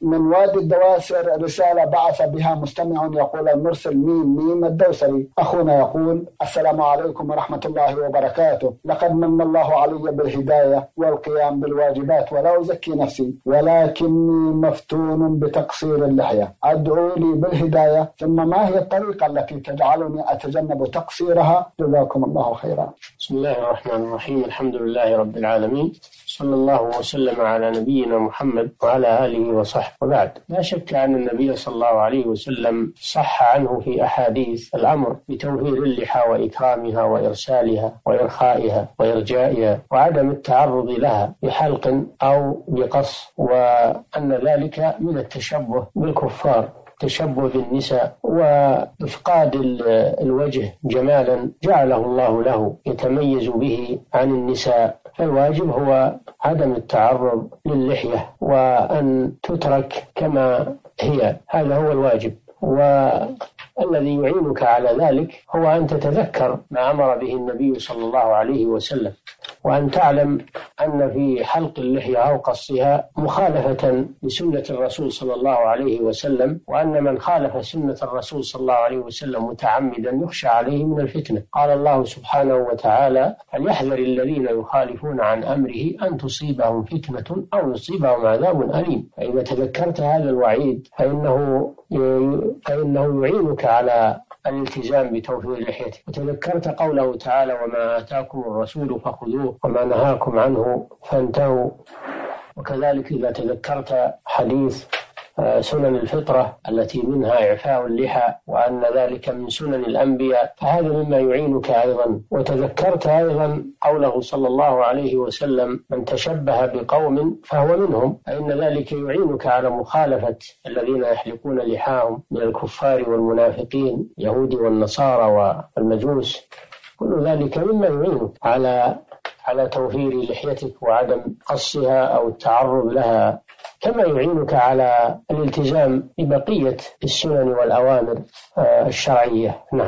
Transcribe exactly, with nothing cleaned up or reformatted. من وادي الدواسر رسالة بعث بها مستمع يقول المرسل ميم ميم الدوسري أخونا يقول: السلام عليكم ورحمة الله وبركاته، لقد من الله علي بالهداية والقيام بالواجبات ولا أزكي نفسي، ولكني مفتون بتقصير اللحية، أدعو لي بالهداية، ثم ما هي الطريقة التي تجعلني أتجنب تقصيرها؟ جزاكم الله خيرا. بسم الله الرحمن الرحيم، الحمد لله رب العالمين، صلى الله وسلم على نبينا محمد وعلى آله وصحبه. وبعد، لا شك أن النبي صلى الله عليه وسلم صح عنه في أحاديث الأمر بتوفير اللحى وإكرامها وإرسالها وإرخائها وإرجائها وعدم التعرض لها بحلق أو بقص، وأن ذلك من التشبه بالكفار، تشبه بالنساء وإفقاد الوجه جمالا جعله الله له يتميز به عن النساء. فالواجب هو عدم التعرض للحية وأن تترك كما هي، هذا هو الواجب. والذي يعينك على ذلك هو أن تتذكر ما أمر به النبي صلى الله عليه وسلم، وأن تعلم أن في حلق اللحية أو قصها مخالفة لسنة الرسول صلى الله عليه وسلم، وأن من خالف سنة الرسول صلى الله عليه وسلم متعمدا يخشى عليه من الفتنة. قال الله سبحانه وتعالى: فليحذر الذين يخالفون عن أمره أن تصيبهم فتنة أو يصيبهم عذاب أليم. فإذا تذكرت هذا الوعيد فإنه فإنه يعينك على الالتزام بتوفير لحيته. وتذكرت قوله تعالى: وما آتاكم الرسول فخذوه وما نهاكم عنه فانتهوا. وكذلك إذا تذكرت حديث سنن الفطرة التي منها إعفاء اللحى وأن ذلك من سنن الأنبياء، فهذا مما يعينك أيضا. وتذكرت أيضا قوله صلى الله عليه وسلم: من تشبه بقوم فهو منهم، فإن ذلك يعينك على مخالفة الذين يحلقون لحاهم من الكفار والمنافقين، اليهود والنصارى والمجوس. كل ذلك مما يعينك على على توفير لحيتك وعدم قصها أو التعرض لها، كما يعينك على الالتزام ببقية السنن والأوامر الشرعية. نعم.